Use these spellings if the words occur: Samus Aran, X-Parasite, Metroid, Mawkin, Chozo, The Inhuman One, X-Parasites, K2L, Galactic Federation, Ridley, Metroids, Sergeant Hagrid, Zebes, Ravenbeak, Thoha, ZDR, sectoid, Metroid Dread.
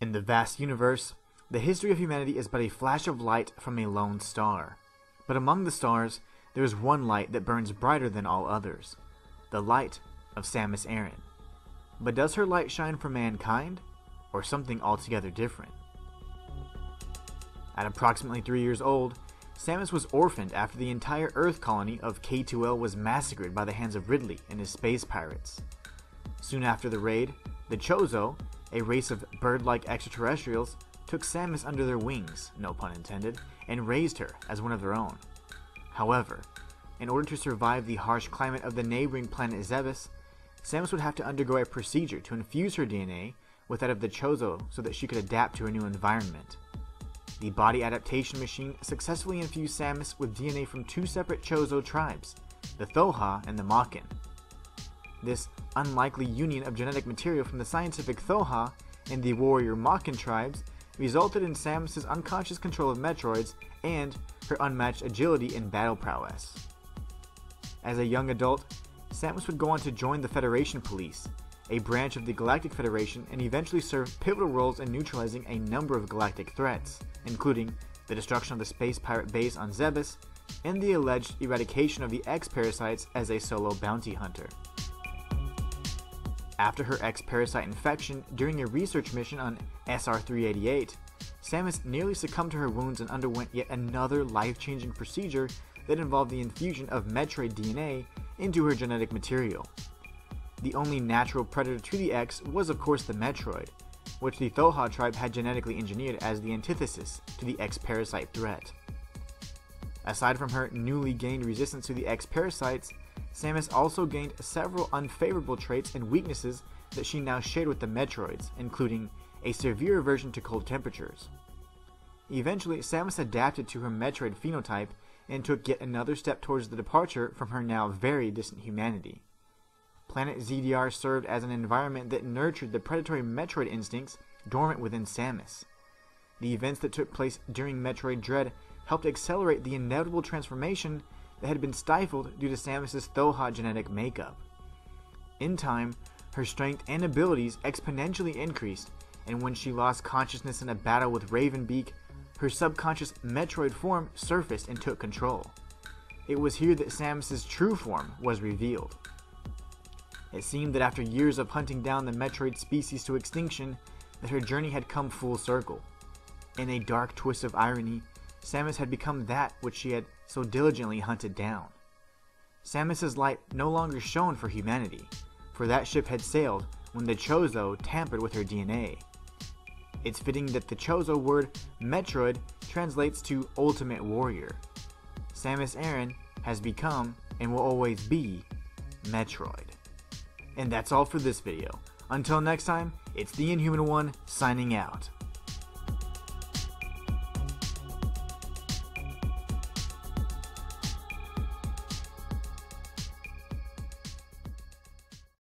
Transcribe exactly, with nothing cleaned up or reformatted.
In the vast universe, the history of humanity is but a flash of light from a lone star. But among the stars, there is one light that burns brighter than all others, the light of Samus Aran. But does her light shine for mankind, or something altogether different? At approximately three years old, Samus was orphaned after the entire Earth colony of K two L was massacred by the hands of Ridley and his space pirates. Soon after the raid, the Chozo, a race of bird-like extraterrestrials, took Samus under their wings, no pun intended, and raised her as one of their own. However, in order to survive the harsh climate of the neighboring planet Zebes, Samus would have to undergo a procedure to infuse her D N A with that of the Chozo so that she could adapt to her new environment. The body adaptation machine successfully infused Samus with D N A from two separate Chozo tribes, the Thoha and the Mawkin. This unlikely union of genetic material from the scientific Thoha and the warrior Mawkin tribes resulted in Samus's unconscious control of Metroids and her unmatched agility and battle prowess. As a young adult, Samus would go on to join the Federation Police, a branch of the Galactic Federation, and eventually serve pivotal roles in neutralizing a number of galactic threats, including the destruction of the space pirate base on Zebes and the alleged eradication of the X-Parasites as a solo bounty hunter. After her X-Parasite infection during a research mission on S R three eighty-eight, Samus nearly succumbed to her wounds and underwent yet another life-changing procedure that involved the infusion of Metroid D N A into her genetic material. The only natural predator to the X was of course the Metroid, which the Thoha tribe had genetically engineered as the antithesis to the X-Parasite threat. Aside from her newly gained resistance to the X-Parasites, Samus also gained several unfavorable traits and weaknesses that she now shared with the Metroids, including a severe aversion to cold temperatures. Eventually, Samus adapted to her Metroid phenotype and took yet another step towards the departure from her now very distant humanity. Planet Z D R served as an environment that nurtured the predatory Metroid instincts dormant within Samus. The events that took place during Metroid Dread helped accelerate the inevitable transformation that had been stifled due to Samus's Thoha genetic makeup. In time, her strength and abilities exponentially increased, and when she lost consciousness in a battle with Ravenbeak, her subconscious Metroid form surfaced and took control. It was here that Samus's true form was revealed. It seemed that after years of hunting down the Metroid species to extinction, that her journey had come full circle. In a dark twist of irony, Samus had become that which she had so diligently hunted down. Samus's light no longer shone for humanity, for that ship had sailed when the Chozo tampered with her D N A. It's fitting that the Chozo word Metroid translates to ultimate warrior. Samus Aran has become, and will always be, Metroid. And that's all for this video. Until next time, it's the Inhuman One signing out.